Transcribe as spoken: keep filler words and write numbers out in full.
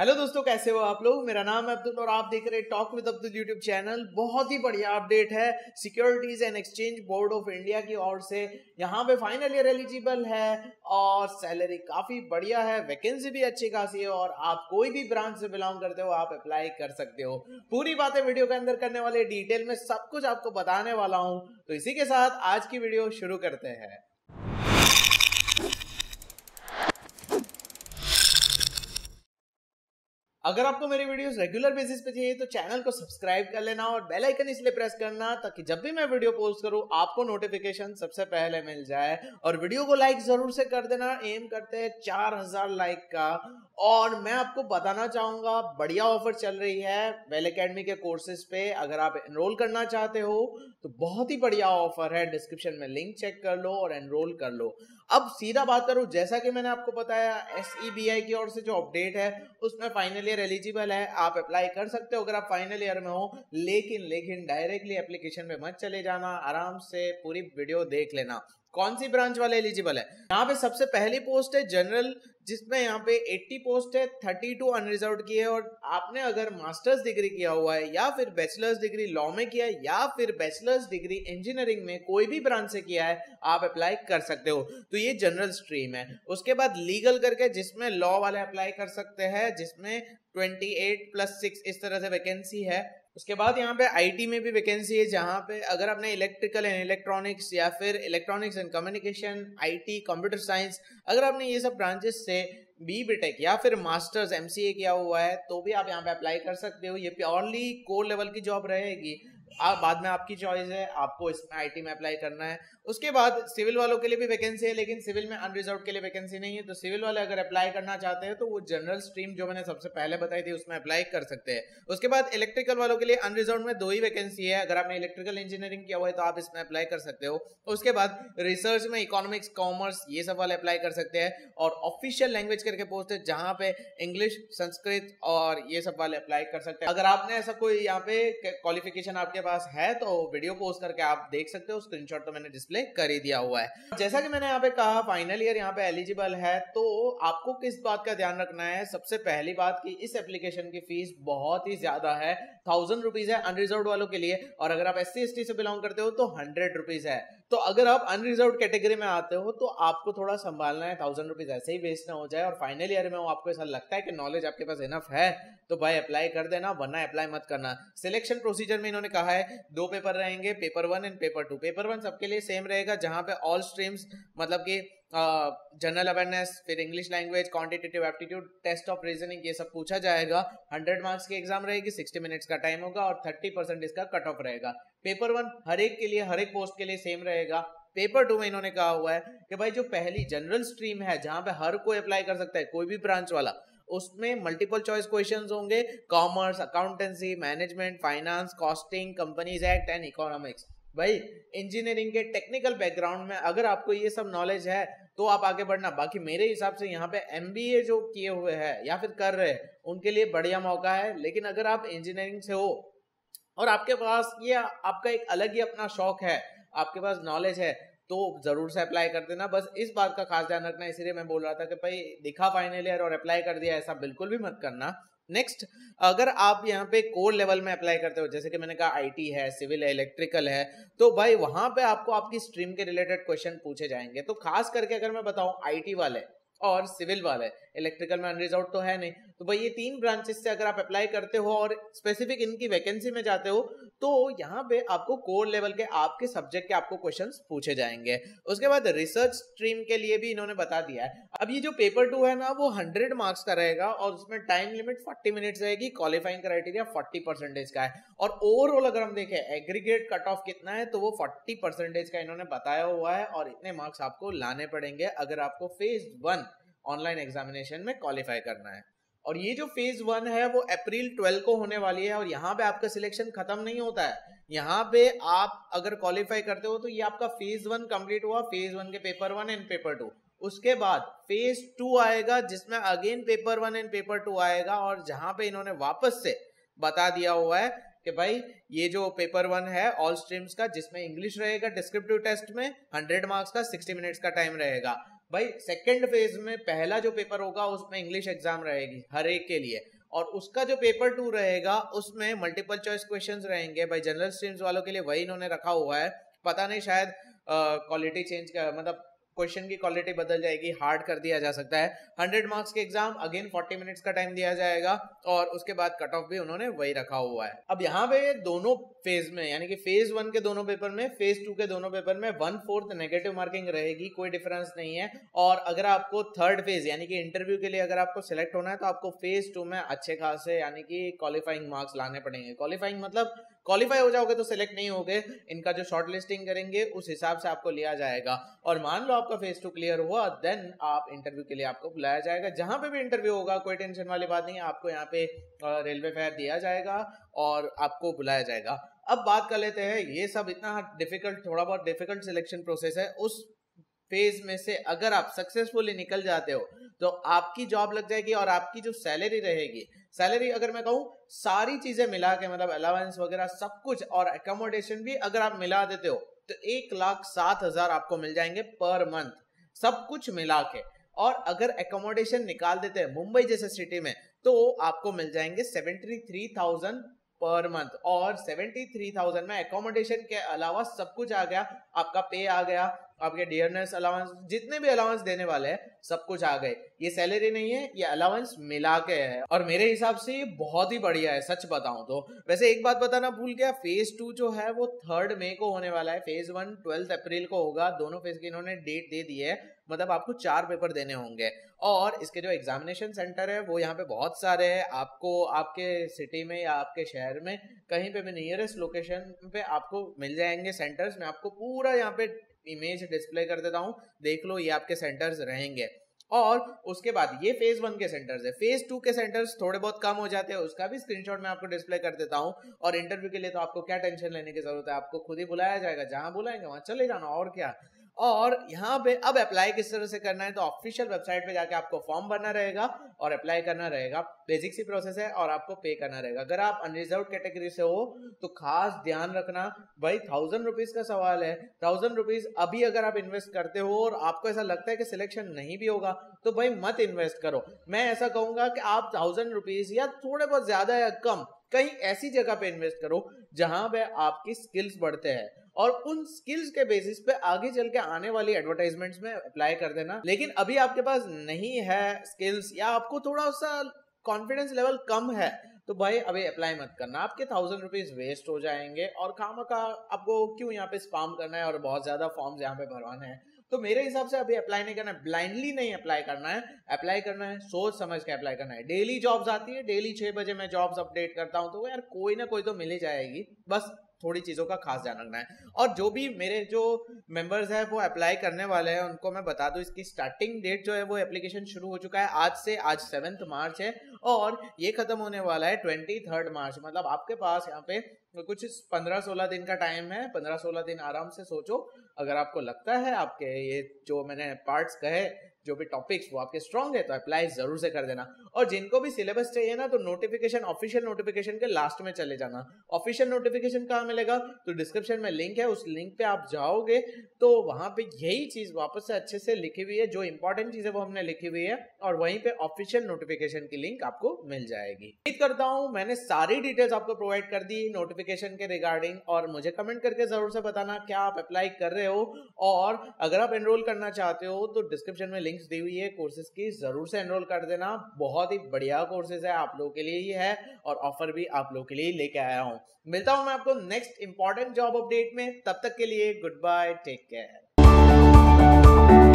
Hello दोस्तों, कैसे हो आप लोग। मेरा नाम है अब्दुल और आप देख रहे हैं talk with Abdul YouTube channel. बहुत ही बढ़िया अपडेट है securities and exchange board of India की ओर से। यहाँ पे फाइनल ईयर एलिजिबल है और सैलरी काफी बढ़िया है, वैकेंसी भी अच्छी खासी है और आप कोई भी ब्रांच से बिलोंग करते हो आप अप्लाई कर सकते हो। पूरी बातें वीडियो के अंदर करने वाले, डिटेल में सब कुछ आपको बताने वाला हूँ, तो इसी के साथ आज की वीडियो शुरू करते हैं। अगर आपको मेरे वीडियोस रेगुलर बेसिस पे चाहिए तो चैनल को सब्सक्राइब कर लेना और बेल आइकन इसलिए प्रेस करना ताकि जब भी मैं वीडियो पोस्ट करूं आपको नोटिफिकेशन सबसे पहले मिल जाए। और वीडियो को लाइक जरूर से कर देना, एम करते हैं चार हज़ार लाइक का। और मैं आपको बताना चाहूंगा, बढ़िया ऑफर चल रही है बेल एकेडमी के कोर्सेज पे। अगर आप एनरोल करना चाहते हो तो बहुत ही बढ़िया ऑफर है, डिस्क्रिप्शन में लिंक चेक कर लो और एनरोल कर लो। अब सीधा बात करूं, जैसा कि मैंने आपको बताया एस ई बी आई की ओर से जो अपडेट है उसमें फाइनल ईयर एलिजिबल है, आप अप्लाई कर सकते हो अगर आप फाइनल ईयर में हो। लेकिन लेकिन डायरेक्टली एप्लीकेशन में मत चले जाना, आराम से पूरी वीडियो देख लेना कौन सी ब्रांच वाले एलिजिबल है। यहाँ पे सबसे पहली पोस्ट है जनरल, जिसमें यहाँ पे अस्सी पोस्ट है, बत्तीस अनरिजर्व्ड की है। और आपने अगर मास्टर्स डिग्री किया हुआ है या फिर बैचलर्स डिग्री लॉ में किया है या फिर बैचलर्स डिग्री इंजीनियरिंग में, कोई भी ब्रांच से किया है आप अप्लाई कर सकते हो। तो ये जनरल स्ट्रीम है। उसके बाद लीगल करके, जिसमें लॉ वाले अप्लाई कर सकते हैं, जिसमें अट्ठाईस प्लस सिक्स इस तरह से वैकेंसी है। उसके बाद यहाँ पे आईटी में भी वैकेंसी है, जहाँ पे अगर आपने इलेक्ट्रिकल एंड इलेक्ट्रॉनिक्स या फिर electronics and communication, IT, computer science, अगर आपने ये सब ब्रांचेस से बी.टेक या फिर मास्टर्स एम सी ए किया हुआ है तो भी आप यहाँ पे अप्लाई कर सकते हो। ये प्योरली कोर लेवल की जॉब रहेगी, आप बाद में आपकी चॉइस है आपको इसमें आईटी में अप्लाई करना है। उसके बाद सिविल वालों के लिए भी वैकेंसी है, लेकिन सिविल में अनरिजर्व के लिए वैकेंसी नहीं है। तो सिविल वाले अगर अप्लाई करना चाहते हैं तो वो जनरल स्ट्रीम जो मैंने सबसे पहले बताई थी उसमें अप्लाई कर सकते हैं। उसके बाद इलेक्ट्रिकल वालों के लिए अनरिजर्व में दो ही वैकेंसी है, अगर आपने इलेक्ट्रिकल इंजीनियरिंग किया हुआ है तो आप इसमें अप्लाई कर सकते हो। उसके बाद रिसर्च में इकोनॉमिक्स, कॉमर्स, ये सब वाले अप्लाई कर सकते हैं। और ऑफिशियल लैंग्वेज करके पोस्ट है, जहाँ पे इंग्लिश, संस्कृत और ये सब वाले अप्लाई कर सकते हैं। अगर आपने ऐसा कोई यहाँ पे क्वालिफिकेशन आपके पास है तो वीडियो पोस्ट करके आप देख सकते हो, स्क्रीनशॉट तो मैंने डिस्प्ले कर ही दिया हुआ है। जैसा कि मैंने यहाँ पे कहा फाइनल ईयर यहाँ पे एलिजिबल है, तो आपको किस बात का ध्यान रखना है। सबसे पहली बात कि इस एप्लीकेशन की फीस बहुत ही ज्यादा है, थाउजेंड रुपीज है अनरिजर्व वालों के लिए, और अगर आप एस सी एस टी से बिलोंग करते हो तो हंड्रेड रुपीज है। तो अगर आप अनरिजर्व कैटेगरी में आते हो तो आपको थोड़ा संभालना है, थाउजेंड रुपीज ऐसे ही वेस्ट ना हो जाए। और फाइनल ईयर में हो, आपको ऐसा लगता है कि नॉलेज आपके पास इनफ है तो भाई अप्लाई कर देना, वरना अप्लाई मत करना। सिलेक्शन प्रोसीजर में इन्होंने कहा है दो पेपर रहेंगे, paper one and paper two. Paper one सबके लिए सेम रहेगा, जहां पे ऑल स्ट्रीम्स मतलब कि जनरल अवेयरनेस, फिर English language, quantitative aptitude, test of reasoning, ये सब पूछा जाएगा। हंड्रेड मार्क्स की एग्जाम रहेगी, सिक्सटी मिनट्स का टाइम होगा और थर्टी परसेंट इसका कट ऑफ रहेगा। पेपर वन हर एक के लिए, हर एक पोस्ट के लिए सेम रहेगा। पेपर टू में इन्होंने कहा हुआ है कि भाई जो पहली जनरल स्ट्रीम है जहां पे हर कोई अप्लाई कर सकता है, कोई भी ब्रांच वाला, उसमें मल्टीपल चॉइस क्वेश्चंस होंगे, commerce, accountancy, management, finance, costing, companies act and economics. भाई इंजीनियरिंग के टेक्निकल बैकग्राउंड में अगर आपको ये सब नॉलेज है तो आप आगे बढ़ना। बाकी मेरे हिसाब से यहाँ पे एम बी ए जो किए हुए हैं या फिर कर रहे हैं उनके लिए बढ़िया मौका है। लेकिन अगर आप इंजीनियरिंग से हो और आपके पास ये आपका एक अलग ही अपना शौक है, आपके पास नॉलेज है, तो जरूर से अप्लाई कर देना। बस इस बात का खास ध्यान रखना, इसलिए मैं बोल रहा था कि भाई दिखा फाइनल ईयर और अप्लाई कर दिया, ऐसा बिल्कुल भी मत करना। नेक्स्ट, अगर आप यहाँ पे कोर लेवल में अप्लाई करते हो, जैसे कि मैंने कहा आईटी है, सिविल है, इलेक्ट्रिकल है, तो भाई वहां पे आपको आपकी स्ट्रीम के रिलेटेड क्वेश्चन पूछे जाएंगे। तो खास करके अगर मैं बताऊँ आईटी वाले और सिविल वाले, इलेक्ट्रिकल में अनरिजर्व तो है नहीं, तो भाई ये तीन ब्रांचेस से अगर आप अप्लाई करते हो और स्पेसिफिक इनकी वैकेंसी में जाते हो तो यहाँ पे आपको कोर लेवल के आपके सब्जेक्ट के आपको क्वेश्चंस पूछे जाएंगे। उसके बाद रिसर्च स्ट्रीम के लिए भी इन्होंने बता दिया है। अब ये जो पेपर टू है ना वो हंड्रेड मार्क्स का रहेगा और उसमें टाइम लिमिट फोर्टी मिनट्स रहेगी, क्वालिफाइंग क्राइटेरिया फोर्टी परसेंटेज का है। और ओवरऑल अगर हम देखें एग्रीगेट कट ऑफ कितना है तो वो फोर्टी परसेंटेज का इन्होंने बताया हुआ है और इतने मार्क्स आपको लाने पड़ेंगे अगर आपको फेज वन ऑनलाइन एग्जामिनेशन में क्वालिफाई करना है। और ये जो फेज वन है वो अप्रैल ट्वेल्व को होने वाली है और यहाँ पे आपका सिलेक्शन खत्म नहीं होता है। यहाँ पे आप अगर क्वालिफाई करते हो तो ये आपका फेज वन कंप्लीट हुआ, फेज वन के paper one and paper two. उसके बाद फेज टू आएगा जिसमें again paper one and paper two आएगा और जहाँ पे इन्होंने वापस से बता दिया हुआ है कि भाई ये जो पेपर वन है ऑल स्ट्रीम्स का, जिसमें इंग्लिश रहेगा, डिस्क्रिप्टिव टेस्ट में हंड्रेड मार्क्स का, सिक्सटी मिनट्स का टाइम रहेगा। भाई सेकंड फेज में पहला जो पेपर होगा उसमें इंग्लिश एग्जाम रहेगी हर एक के लिए, और उसका जो पेपर टू रहेगा उसमें मल्टीपल चॉइस क्वेश्चंस रहेंगे। भाई जनरल स्ट्रीम्स वालों के लिए वही इन्होंने रखा हुआ है, पता नहीं शायद क्वालिटी चेंज का मतलब क्वेश्चन की क्वालिटी बदल जाएगी, हार्ड कर दिया जा सकता है। हंड्रेड मार्क्स के एग्जाम अगेन फोर्टी मिनट्स का टाइम दिया जाएगा और उसके बाद कट ऑफ भी उन्होंने वही रखा हुआ है। अब यहाँ पे दोनों फेज में यानी कि फेज वन के दोनों पेपर में, फेज टू के दोनों पेपर में वन फोर्थ नेगेटिव मार्किंग रहेगी, कोई डिफरेंस नहीं है। और अगर आपको थर्ड फेज यानी कि इंटरव्यू के लिए अगर आपको सिलेक्ट होना है तो आपको फेज टू में अच्छे खासे यानी कि क्वालिफाइंग मार्क्स लाने पड़ेंगे। क्वालिफाइंग मतलब क्वालिफाई हो जाओगे तो सिलेक्ट नहीं होगे, इनका जो शॉर्ट लिस्टिंग करेंगे उस हिसाब से आपको लिया जाएगा। और मान लो आपका फेज टू क्लियर हुआ, देन आप इंटरव्यू के लिए आपको बुलाया जाएगा। जहां पे भी इंटरव्यू होगा कोई टेंशन वाली बात नहीं, आपको यहाँ पे रेलवे फेयर दिया जाएगा और आपको बुलाया जाएगा। अब बात कर लेते हैं, ये सब इतना डिफिकल्ट थोड़ा बहुत डिफिकल्ट सिलेक्शन प्रोसेस है, उस फेज में से अगर आप सक्सेसफुली निकल जाते हो तो आपकी जॉब लग जाएगी और आपकी जो सैलरी रहेगी, सैलरी अगर मैं कहूँ सारी चीजें मिला के मतलब अलाउंस वगैरह सब कुछ और अकोमोडेशन भी अगर आप मिला देते हो तो एक लाख सात हजार आपको मिल जाएंगे पर मंथ सब कुछ मिला के। और अगर अकोमोडेशन निकाल देते हैं मुंबई जैसे सिटी में तो आपको मिल जाएंगे seventy three thousand per month. और सेवेंटी थ्री थाउजेंड में अकोमोडेशन के अलावा सब कुछ आ गया, आपका पे आ गया, आपके डियरनेस अलाउंस जितने भी अलाउंस देने वाले हैं सब कुछ आ गए। ये सैलरी नहीं है, ये अलाउंस मिला के है और मेरे हिसाब से ये बहुत ही बढ़िया है सच बताऊं तो। वैसे एक बात बताना भूल गया, फेज टू जो है वो थर्ड मई को होने वाला है, फेज वन ट्वेल्थ अप्रैल को होगा। दोनों फेज की इन्होंने डेट दे दी है, मतलब आपको चार पेपर देने होंगे। और इसके जो एग्जामिनेशन सेंटर है वो यहाँ पे बहुत सारे हैं, आपको आपके सिटी में या आपके शहर में कहीं पे भी नियरेस्ट लोकेशन पे आपको मिल जाएंगे सेंटर्स। मैं आपको पूरा यहाँ पे इमेज डिस्प्ले कर देता हूँ, देख लो ये आपके सेंटर्स रहेंगे। और उसके बाद ये फेज वन के सेंटर्स है, फेज टू के सेंटर्स थोड़े बहुत कम हो जाते हैं, उसका भी स्क्रीनशॉट मैं आपको डिस्प्ले कर देता हूँ। और इंटरव्यू के लिए तो आपको क्या टेंशन लेने की जरूरत है, आपको खुद ही बुलाया जाएगा, जहाँ बुलाएंगे वहाँ चले जाना और क्या। और यहाँ पे अब अप्लाई किस तरह से करना है तो ऑफिशियल वेबसाइट पे जाके आपको फॉर्म भरना रहेगा और अप्लाई करना रहेगा, बेसिक सी प्रोसेस है। और आपको पे करना रहेगा, अगर आप अनरिजर्व कैटेगरी से हो तो खास ध्यान रखना भाई, थाउजेंड रुपीज का सवाल है। थाउजेंड रुपीज अभी अगर आप इन्वेस्ट करते हो और आपको ऐसा लगता है कि सिलेक्शन नहीं भी होगा तो भाई मत इन्वेस्ट करो। मैं ऐसा कहूंगा कि आप थाउजेंड रुपीज या थोड़े बहुत ज्यादा या कम कहीं ऐसी जगह पे इन्वेस्ट करो जहां पे आपकी स्किल्स बढ़ते हैं और उन स्किल्स के बेसिस पे आगे चल के आने वाली एडवर्टाइजमेंट्स में अप्लाई कर देना। लेकिन अभी आपके पास नहीं है स्किल्स या आपको थोड़ा सा कॉन्फिडेंस लेवल कम है तो भाई अभी अप्लाई मत करना, आपके थाउजेंड रुपीज वेस्ट हो जाएंगे और खामखा आपको क्यों यहाँ पे स्पैम करना है और बहुत ज्यादा फॉर्म्स यहाँ पे भरवाना है। तो मेरे हिसाब से अभी अप्लाई नहीं करना है, ब्लाइंडली नहीं अप्लाई करना है, अप्लाई करना है सोच समझ के अप्लाई करना है। डेली जॉब्स आती है, डेली छह बजे मैं जॉब्स अपडेट करता हूँ तो यार कोई ना कोई तो मिल ही जाएगी, बस थोड़ी चीजों का खास ध्यान रखना है। और जो भी मेरे जो मेंबर्स हैं वो अप्लाई करने वाले हैं उनको मैं बता दूं, इसकी स्टार्टिंग डेट जो है वो एप्लीकेशन शुरू हो चुका है आज से, आज सेवेंथ मार्च है और ये खत्म होने वाला है ट्वेंटी थर्ड मार्च। मतलब आपके पास यहाँ पे कुछ पंद्रह सोलह दिन का टाइम है, पंद्रह सोलह दिन आराम से सोचो। अगर आपको लगता है आपके ये जो मैंने पार्ट्स कहे जो भी टॉपिक्स वो आपके स्ट्रॉन्ग है तो अप्लाई जरूर से कर देना। और जिनको भी सिलेबस चाहिए ना तो नोटिफिकेशन ऑफिशियल नोटिफिकेशन के लास्ट में चले जाना। ऑफिशियल नोटिफिकेशन कहाँ मिलेगा तो डिस्क्रिप्शन में लिंक है, उस लिंक पे आप जाओगे तो वहां पे यही चीज वापस से अच्छे से लिखी हुई है, जो इंपॉर्टेंट चीज है वो हमने लिखी हुई है और वहीं पे ऑफिशियल नोटिफिकेशन की लिंक आपको मिल जाएगी। उम्मीद करता हूँ मैंने सारी डिटेल्स आपको प्रोवाइड कर दी नोटिफिकेशन के रिगार्डिंग, और मुझे कमेंट करके जरूर से बताना क्या आप अप्लाई कर रहे हो। और अगर आप एनरोल करना चाहते हो तो डिस्क्रिप्शन में लिंक्स दी हुई है कोर्सेज की, जरूर से एनरोल कर देना। बहुत ही बढ़िया कोर्सेज है, आप लोगों के लिए ही है और ऑफर भी आप लोगों के लिए लेके आया हूँ। मिलता हूँ मैं आपको नेक्स्ट इंपॉर्टेंट जॉब अपडेट में, तब तक के लिए गुड बाय, टेक केयर।